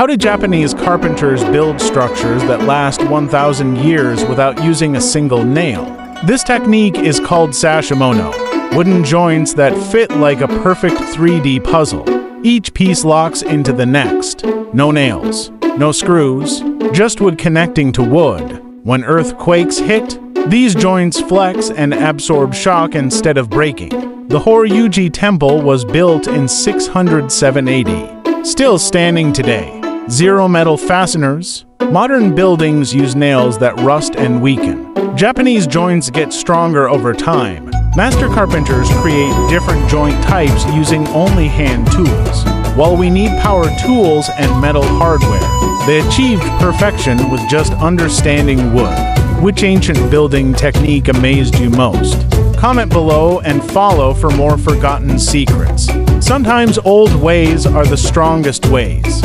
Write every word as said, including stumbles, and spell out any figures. How do Japanese carpenters build structures that last one thousand years without using a single nail? This technique is called sashimono, wooden joints that fit like a perfect three D puzzle. Each piece locks into the next. No nails, no screws, just wood connecting to wood. When earthquakes hit, these joints flex and absorb shock instead of breaking. The Horyuji Temple was built in six hundred seven A D, still standing today. Zero metal fasteners. Modern buildings use nails that rust and weaken. Japanese joints get stronger over time. Master carpenters create different joint types using only hand tools. While we need power tools and metal hardware, they achieved perfection with just understanding wood. Which ancient building technique amazed you most? Comment below and follow for more forgotten secrets. Sometimes old ways are the strongest ways.